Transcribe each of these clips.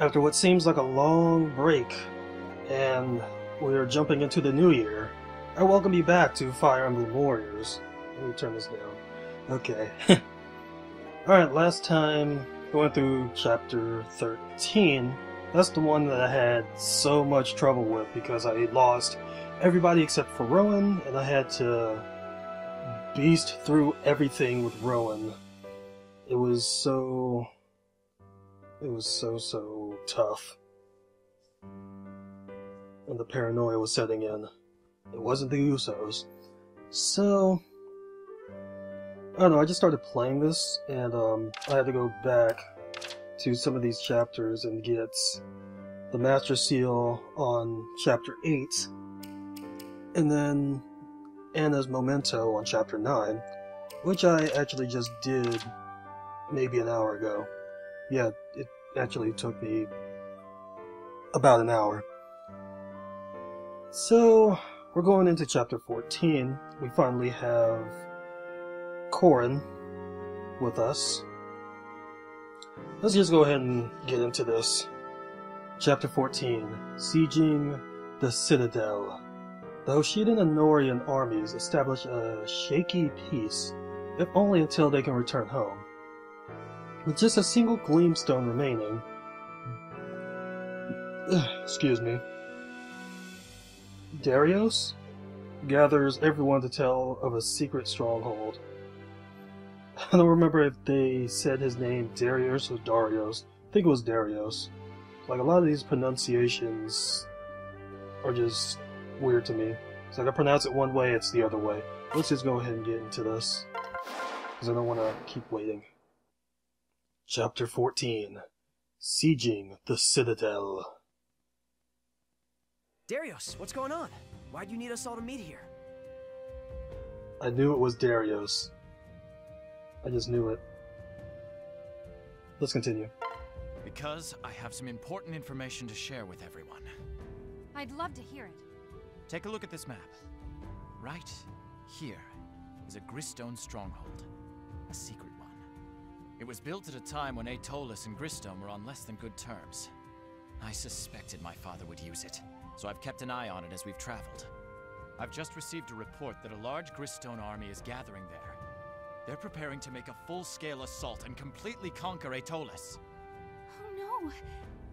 After what seems like a long break, and we are jumping into the new year, I welcome you back to Fire Emblem Warriors. Let me turn this down. Okay. Alright, last time, going through chapter 13, that's the one that I had so much trouble with because I lost everybody except for Rowan, and I had to beast through everything with Rowan. It was so tough. And the paranoia was setting in. It wasn't the Usos. So, I don't know, I just started playing this, and I had to go back to some of these chapters and get the Master Seal on Chapter 8, and then Anna's Memento on Chapter 9, which I actually just did maybe an hour ago. Yeah, it actually took me about an hour. So, we're going into Chapter 14. We finally have Corrin with us. Let's just go ahead and get into this. Chapter 14, Sieging the Citadel. The Hoshidan and Norian armies establish a shaky peace, if only until they can return home. With just a single Gleamstone remaining, excuse me, Darios gathers everyone to tell of a secret stronghold. I don't remember if they said his name Darius or Darios. I think it was Darios. Like, a lot of these pronunciations are just weird to me. It's like I pronounce it one way, it's the other way. Let's just go ahead and get into this, because I don't want to keep waiting. Chapter 14, Sieging the Citadel. Darios, what's going on? Why'd you need us all to meet here? I knew it was Darios. I just knew it. Let's continue. Because I have some important information to share with everyone. I'd love to hear it. Take a look at this map. Right here is a Gristonne stronghold, a secret. It was built at a time when Aytolis and Gristonne were on less than good terms. I suspected my father would use it, so I've kept an eye on it as we've traveled. I've just received a report that a large Gristonne army is gathering there. They're preparing to make a full-scale assault and completely conquer Aytolis. Oh no!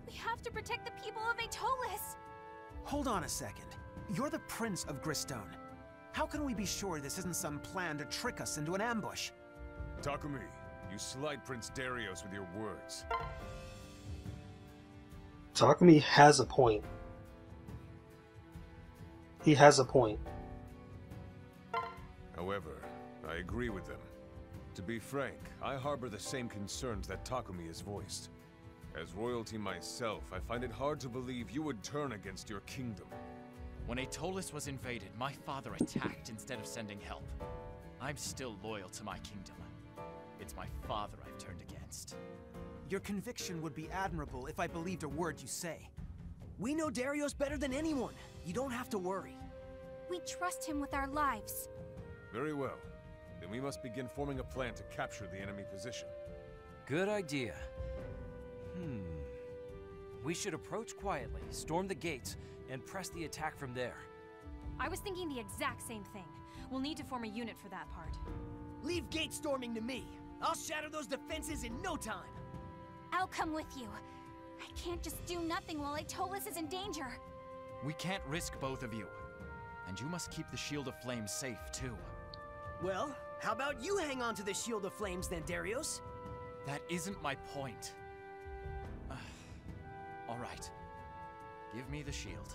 We have to protect the people of Aytolis! Hold on a second. You're the Prince of Gristonne. How can we be sure this isn't some plan to trick us into an ambush? Takumi. You slight Prince Darios with your words. Takumi has a point. He has a point. However, I agree with them. To be frank, I harbor the same concerns that Takumi has voiced. As royalty myself, I find it hard to believe you would turn against your kingdom. When Aytolis was invaded, my father attacked instead of sending help. I'm still loyal to my kingdom. It's my father I've turned against. Your conviction would be admirable if I believed a word you say. We know Darios better than anyone. You don't have to worry. We trust him with our lives. Very well. Then we must begin forming a plan to capture the enemy position. Good idea. We should approach quietly, storm the gates, and press the attack from there. I was thinking the exact same thing. We'll need to form a unit for that part. Leave gate storming to me. I'll shatter those defenses in no time! I'll come with you. I can't just do nothing while Aytolis is in danger. We can't risk both of you. And you must keep the Shield of Flames safe, too. Well, how about you hang on to the Shield of Flames then, Darios? That isn't my point. Alright. Give me the shield.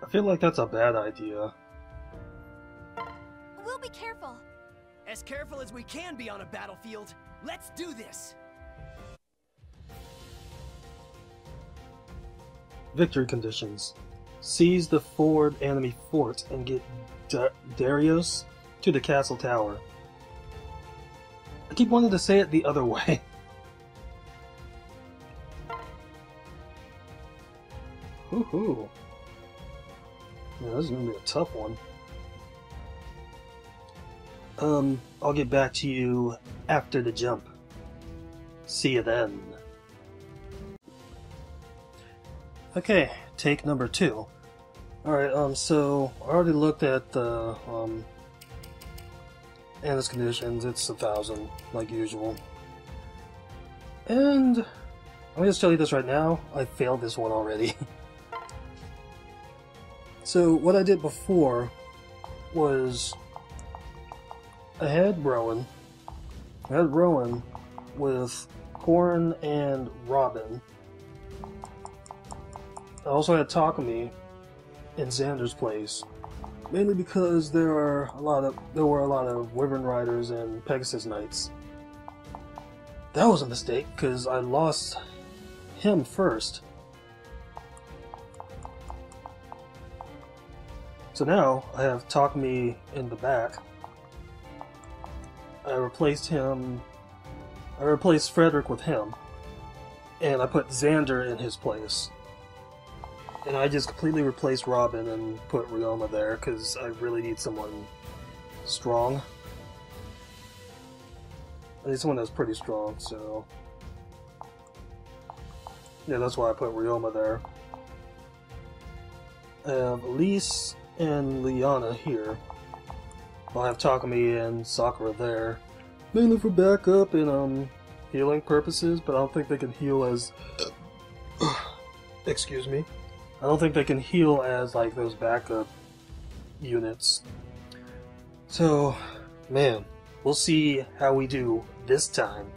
I feel like that's a bad idea. We'll be careful. As careful as we can be on a battlefield, let's do this! Victory conditions. Seize the forward enemy fort and get Darios to the castle tower. I keep wanting to say it the other way. Woohoo. Yeah, this is going to be a tough one. I'll get back to you after the jump. See you then. Okay, take number 2. Alright, so I already looked at the Anna's conditions. It's 1,000, like usual. And I'm gonna tell you this right now, I failed this one already. So what I did before was I had Rowan. I had Rowan with Corrin and Robin. I also had Takumi in Xander's place, mainly because there were a lot of Wyvern Riders and Pegasus Knights. That was a mistake because I lost him first. So now I have Takumi in the back. I replaced Frederick with him, and I put Xander in his place. And I just completely replaced Robin and put Ryoma there because I really need someone strong. I need someone that's pretty strong, so yeah, that's why I put Ryoma there. I have Elise and Lianna here. I'll have Takumi and Sakura there, mainly for backup and healing purposes, but I don't think they can heal as excuse me. I don't think they can heal as, like, those backup units. So, man, we'll see how we do this time.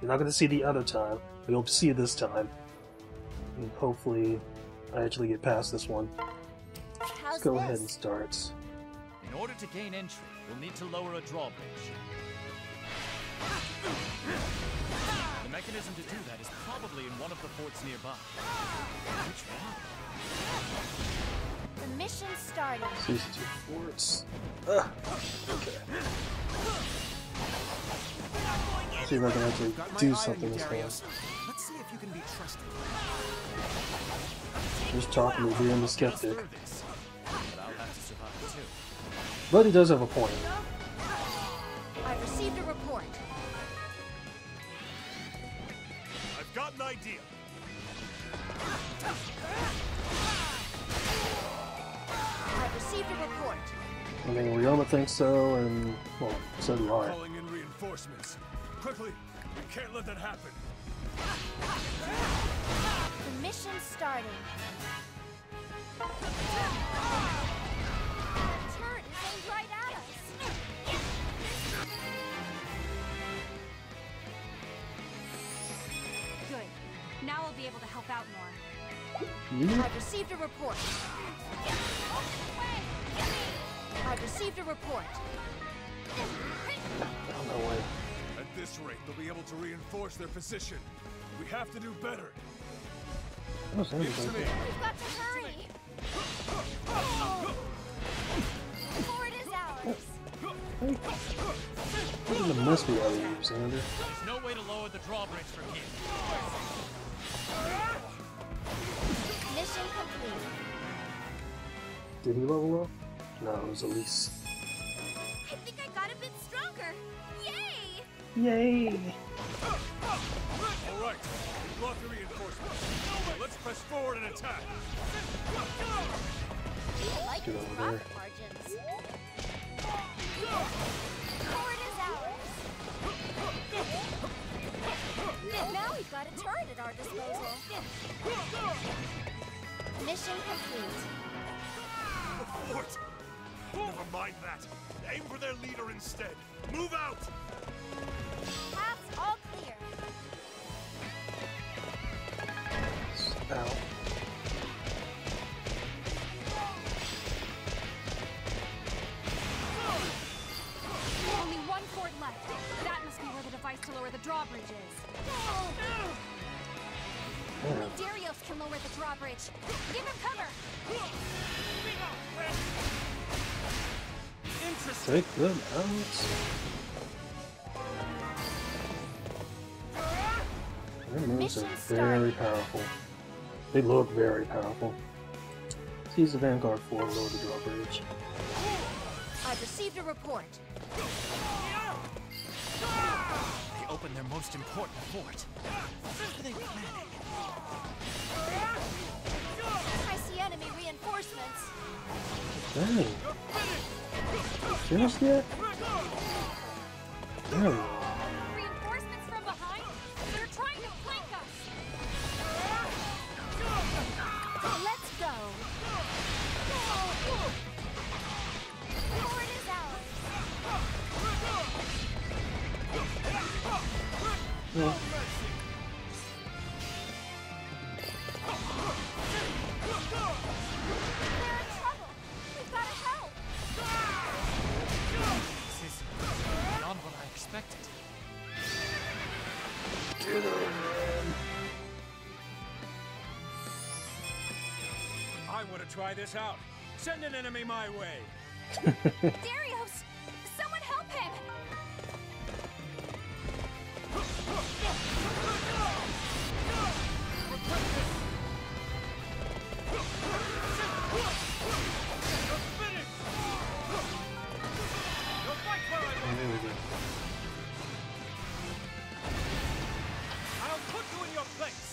You're not going to see the other time, but you'll see this time. And hopefully, I actually get past this one. Let's go ahead and start. In order to gain entry, we'll need to lower a drawbridge. The mechanism to do that is probably in one of the forts nearby. Which one? The mission started. These two forts. Okay. See if I can actually do something with this. Let's see if you can be trusted. Just talking to being the skeptic. But he does have a point. I've received a report. I've got an idea. I've received a report. I mean, Ryoma thinks so, and well, so do I. Calling in reinforcements. Quickly, we can't let that happen. The mission started. The turret is aimed right at us. Good. Now I'll be able to help out more. I've received a report. I've received a report. At this rate, they'll be able to reinforce their position. We have to do better. We've got to hurry. The fort is ours. What in the mess we are here, Xander? There's no way to lower the drawbridge from here. Mission complete. Did he level up? No, it was Elise. I think I got a bit stronger. Yay! Yay! All right, we blocked the reinforcements. Let's press forward and attack. I like the profit margins. Forward is ours. And now we've got a turret at our disposal. Mission complete. The fort! Never mind that. Aim for their leader instead. Move out! Paths all clear. Ow. Only one fort left. That must be where the device to lower the drawbridge is. Only Darios can lower the drawbridge. Give him cover! Interesting. Take them out. Their moves are very powerful. They look very powerful. Let's use the Vanguard 4 to lower the drawbridge. I've received a report. The open their most important fort. What are they planning? I see enemy reinforcements. Dang. Just yet? No. Reinforcements from behind? They're trying to flank us. Let's go. Forward is ours. Yeah. I want to try this out. Send an enemy my way. Darios, someone help him. Oh, there we go. I'll put you in your place.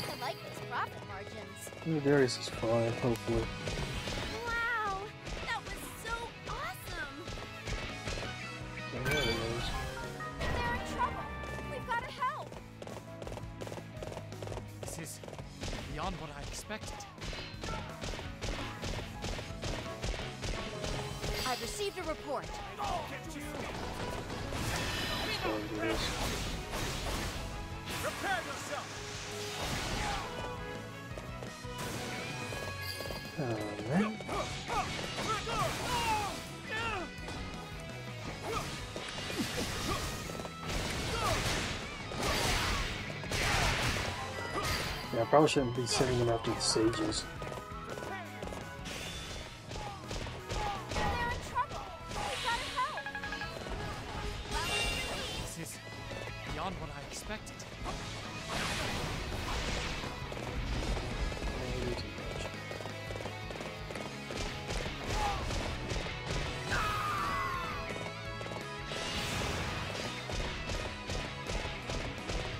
I like these profit margins. Darius is fine, hopefully. Wow, that was so awesome. There it is. They're in trouble. We've got to help. This is beyond what I expected. I've received a report. I'll get you. Prepare yourself. All right. Yeah, I probably shouldn't be sending them after the sages.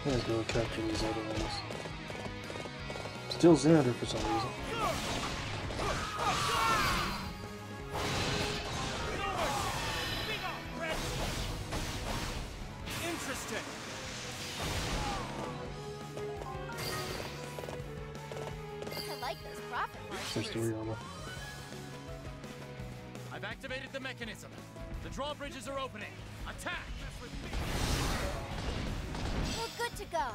Let's go capture these other ones. Still Xander for some reason. Interesting. I like this profit margin. I've activated the mechanism. The drawbridges are opening. Attack! We're good to go.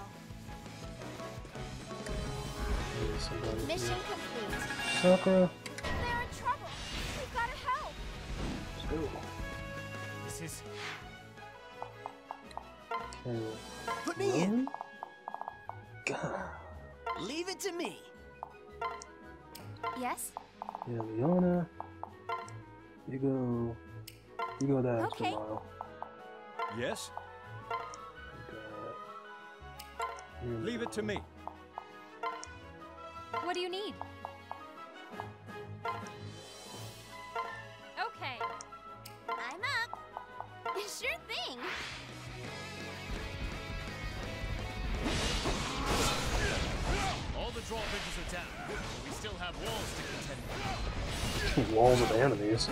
Mission complete. Sakura. They're in trouble. We've got to help. Cool. This is. Okay. Put me in. God. Leave it to me. Yes. Yeah, Lianna. You go. You go that extra mile. Yes. Leave it to me. What do you need? Okay. I'm up. Sure thing. All the drawbridges are down. We still have walls to contend with. Walls of enemies.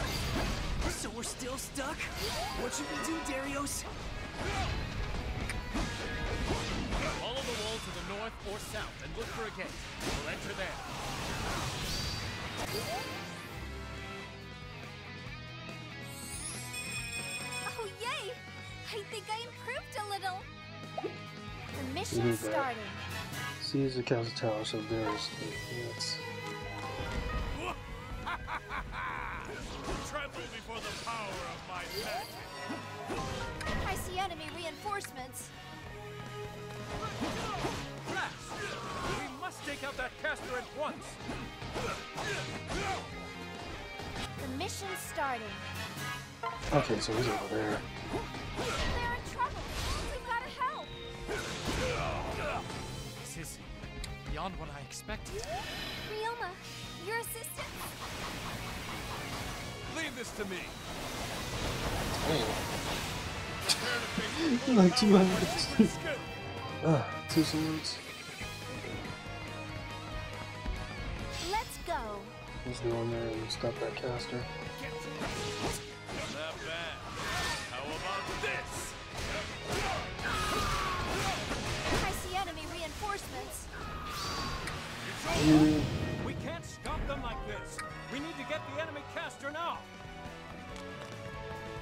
So we're still stuck? What should we do, Darios? The wall to the north or south and look for a gate. We'll enter there. Oh yay! I think I improved a little. The mission's starting. Seize the council tower, so there's yes. Tremble before the power of my magic. I see enemy reinforcements. We must take out that caster at once. The mission's starting. Okay, so he's over there. They're in trouble. We've got to help. This is beyond what I expected. Ryoma, your assistant. Leave this to me. Like 2 hours. Two swords. Let's go. There's no one there to stop that caster. Not bad. How about this? I see enemy reinforcements. We can't stop them like this. We need to get the enemy caster now.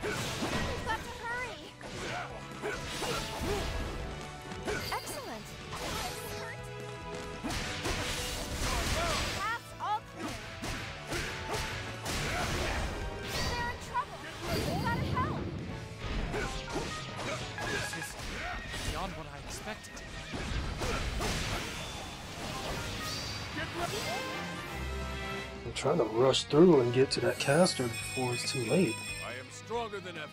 We've got to hurry. Excellent. Path's all clear. They're in trouble. We've got to help. This is beyond what I expected. I'm trying to rush through and get to that caster before it's too late. Stronger than ever.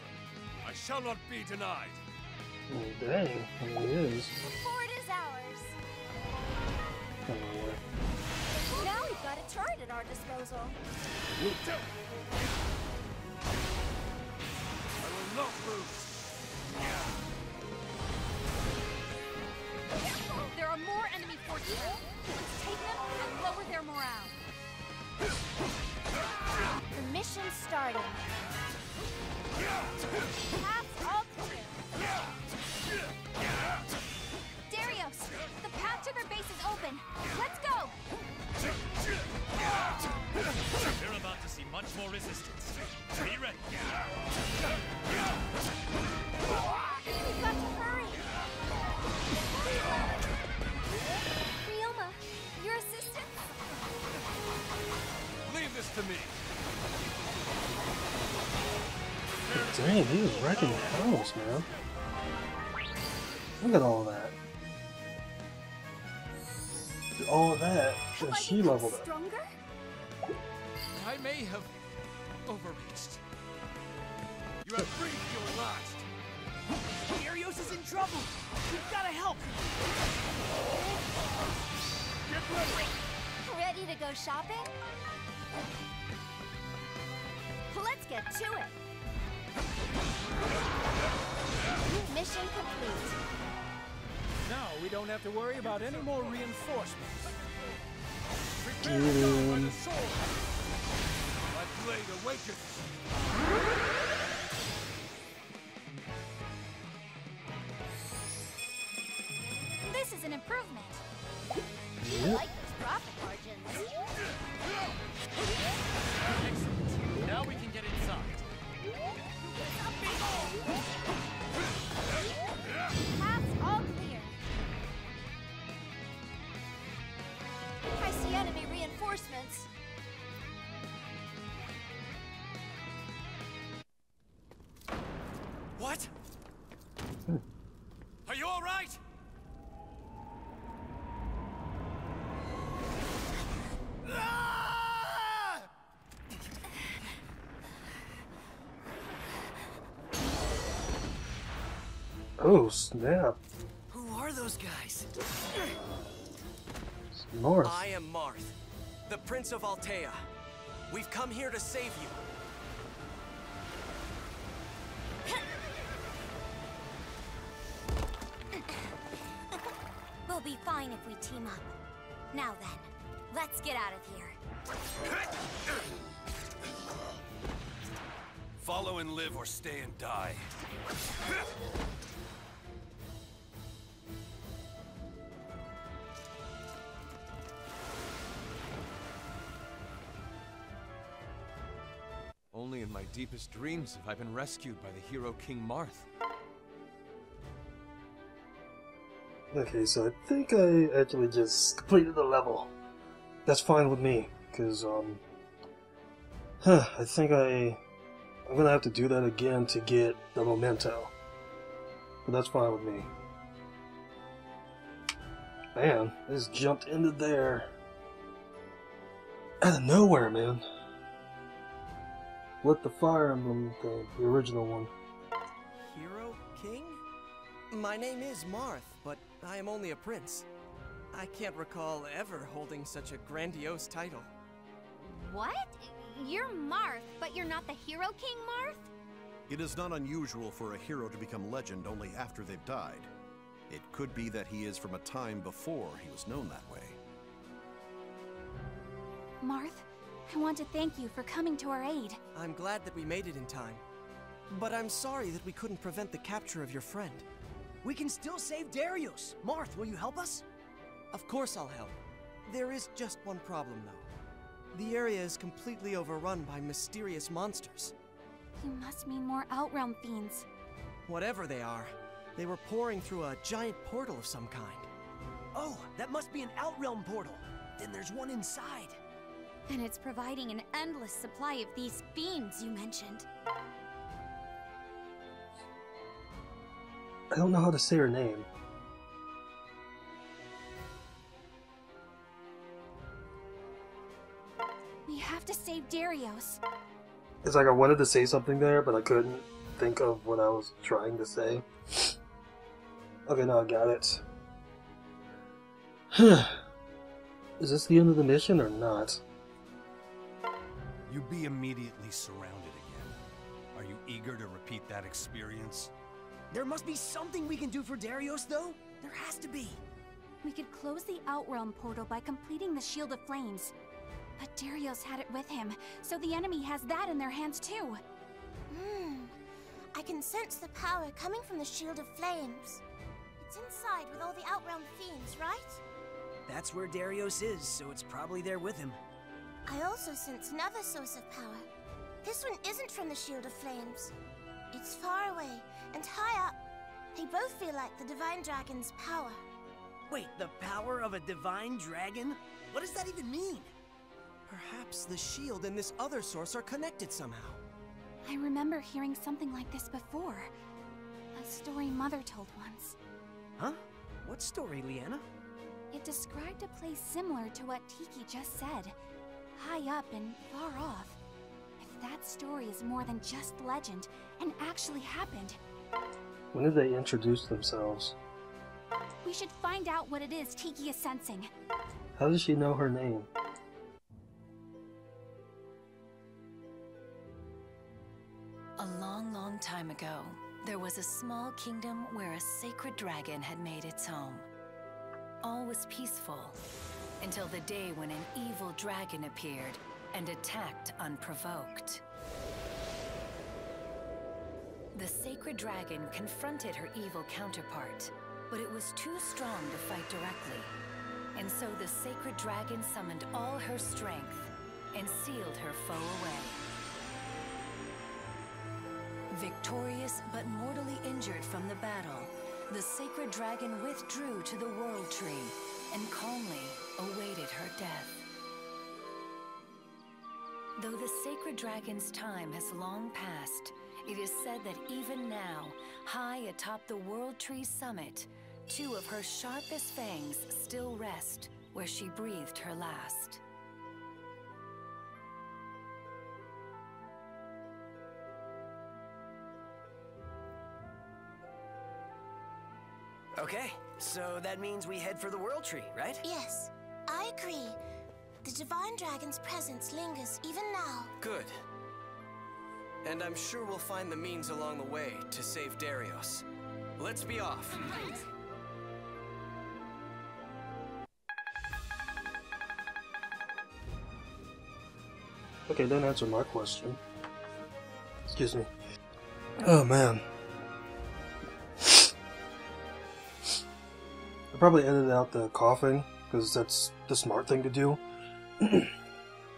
I shall not be denied. Oh, dang. It is. Fort is ours. Come on. Now we've got a turret at our disposal. I will not lose. There are more enemy forces. Let's take them and lower their morale. The mission started. Path all clear. Darios, the path to their base is open. Let's go. We're about to see much more resistance. Be ready. We've got to hurry. Ryoma, your assistant? Leave this to me. Dang, he was wrecking the house, man. Look at all that. All of that, and she leveled up. I may have overreached. You have breached your last. Darios is in trouble. We've got to help. Get ready. Ready to go shopping? Let's get to it. Mission complete. Now we don't have to worry about any more reinforcements. Prepare by the sword. My blade awakens. This is an improvement. You like those profit margins. Excellent. Now we can get inside. Path's all clear. I see enemy reinforcements. What? Are you all right? Oh snap! Who are those guys? It's Marth. I am Marth, the Prince of Altea. We've come here to save you. We'll be fine if we team up. Now then, let's get out of here. Follow and live or stay and die. Only in my deepest dreams have I been rescued by the hero King Marth. Okay, so I think I actually just completed the level. That's fine with me, because, I think I'm gonna have to do that again to get the memento. But that's fine with me. Man, I just jumped into there. Out of nowhere, man. With the Fire Emblem thing, the original one. Hero King? My name is Marth, but I am only a prince. I can't recall ever holding such a grandiose title. What? You're Marth, but you're not the Hero King Marth? It is not unusual for a hero to become legend only after they've died. It could be that he is from a time before he was known that way. Marth, I want to thank you for coming to our aid. I'm glad that we made it in time. But I'm sorry that we couldn't prevent the capture of your friend. We can still save Darios! Marth, will you help us? Of course I'll help. There is just one problem, though. The area is completely overrun by mysterious monsters. You must mean more Outrealm fiends. Whatever they are, they were pouring through a giant portal of some kind. Oh, that must be an Outrealm portal! Then there's one inside! And it's providing an endless supply of these fiends you mentioned. I don't know how to say her name. We have to save Darios. It's like I wanted to say something there, but I couldn't think of what I was trying to say. Okay, now I got it. Is this the end of the mission or not? You'd be immediately surrounded again. Are you eager to repeat that experience? There must be something we can do for Darios, though. There has to be. We could close the Outrealm portal by completing the Shield of Flames. But Darios had it with him, so the enemy has that in their hands, too. I can sense the power coming from the Shield of Flames. It's inside with all the Outrealm fiends, right? That's where Darios is, so it's probably there with him. I also sense another source of power. This one isn't from the Shield of Flames. It's far away, and high up. They both feel like the Divine Dragon's power. Wait, the power of a Divine Dragon? What does that even mean? Perhaps the shield and this other source are connected somehow. I remember hearing something like this before. A story Mother told once. Huh? What story, Lianna? It described a place similar to what Tiki just said. High up and far off. That story is more than just legend, and actually happened. When did they introduce themselves? We should find out what it is Tiki is sensing. How does she know her name? A long, long time ago, there was a small kingdom where a sacred dragon had made its home. All was peaceful, until the day when an evil dragon appeared and attacked unprovoked. The sacred dragon confronted her evil counterpart, but it was too strong to fight directly. And so the sacred dragon summoned all her strength and sealed her foe away. Victorious but mortally injured from the battle, the sacred dragon withdrew to the World Tree and calmly awaited her death. Though the sacred dragon's time has long passed, it is said that even now, high atop the World Tree's summit, two of her sharpest fangs still rest where she breathed her last. Okay, so that means we head for the World Tree, right? Yes, I agree. The Divine Dragon's presence lingers even now. Good. And I'm sure we'll find the means along the way to save Darios. Let's be off. Right. Okay, don't answer my question. Excuse me. Oh man. I probably edited out the coughing, because that's the smart thing to do. I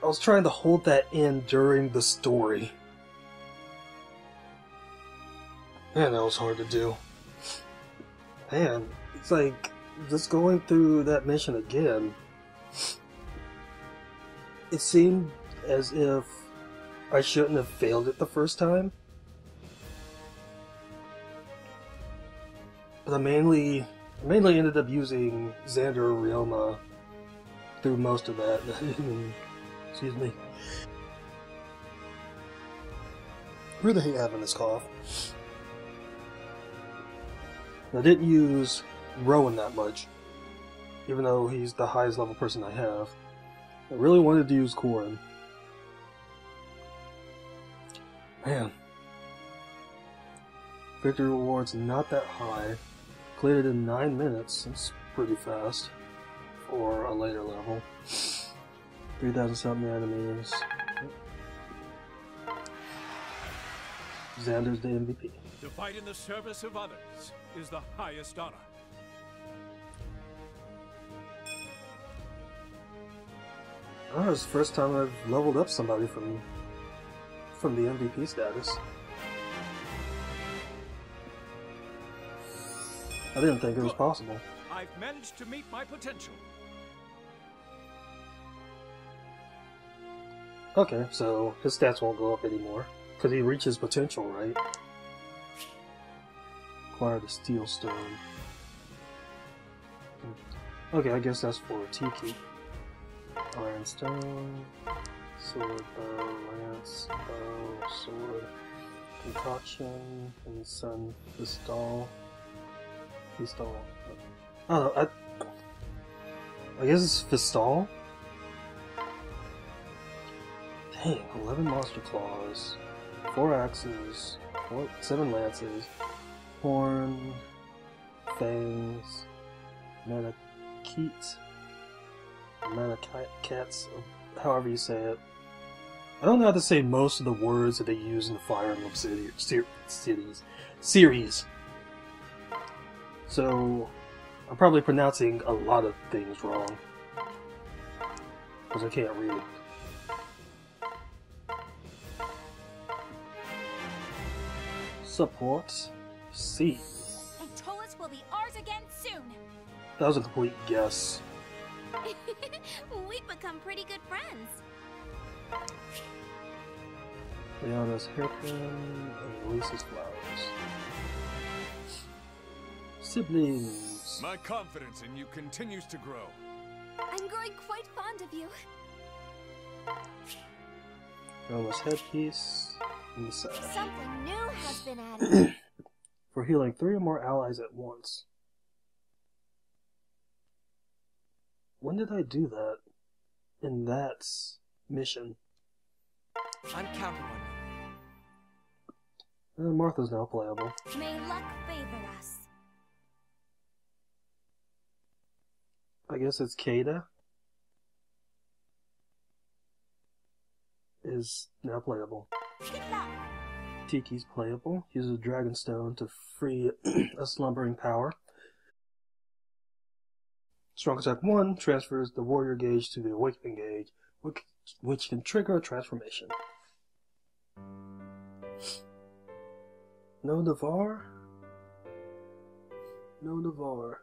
was trying to hold that in during the story. Man, that was hard to do. Man, it's like just going through that mission again. It seemed as if I shouldn't have failed it the first time. But I mainly ended up using Xander or Ryoma through most of that. Excuse me. Really hate having this cough. I didn't use Rowan that much, even though he's the highest level person I have. I really wanted to use Corrin. Man. Victory reward's not that high. Completed in 9 minutes. That's pretty fast for a later level. 3,000 something enemies. Xander's the MVP. To fight in the service of others is the highest honor. Oh, it's the first time I've leveled up somebody from the MVP status. I didn't think it was possible. I've managed to meet my potential. Okay, so his stats won't go up anymore. Because he reaches potential, right? Acquire the Steel Stone. Okay, I guess that's for Tiki. Iron Stone, Sword, Bow, Lance, Bow, Sword, Concoction, and Sun, Pistol. Pistol. Oh, I guess it's Pistol? Dang, 11 monster claws, 4 axes, 7 lances, horn, fangs, manakats, however you say it. I don't know how to say most of the words that they use in the Fire Emblem series. So, I'm probably pronouncing a lot of things wrong, because I can't read it. Support C. Aytolis will be ours again soon. That was a complete guess. We've become pretty good friends. Lianna's hairpin and Elise's flowers. Siblings. My confidence in you continues to grow. I'm growing quite fond of you. Ryoma's headpiece. Something new has been added. For healing 3 or more allies at once. When did I do that? In that mission. I'm counting on you. And Martha's now playable. May luck favor us. I guess it's Caeda. Is now playable. Tiki's playable. Uses a Dragon Stone to free a slumbering power. Strong Attack 1 transfers the Warrior Gauge to the Awakening Gauge, which can trigger a transformation. No Navarre? No Navarre.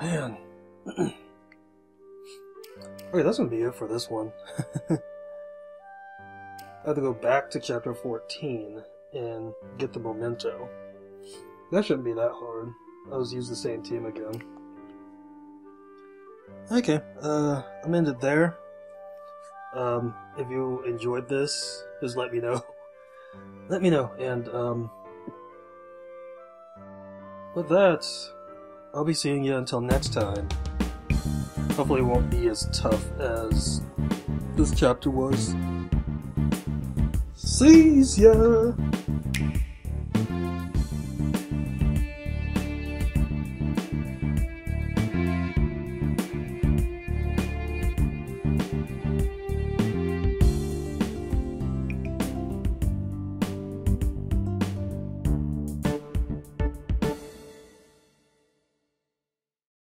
Man. Okay, that's gonna be it for this one. I have to go back to chapter 14 and get the memento. That shouldn't be that hard. I'll just use the same team again. Okay, I'm ended there. If you enjoyed this, just let me know. Let me know, and with that, I'll be seeing you until next time. Hopefully it won't be as tough as this chapter was. See ya!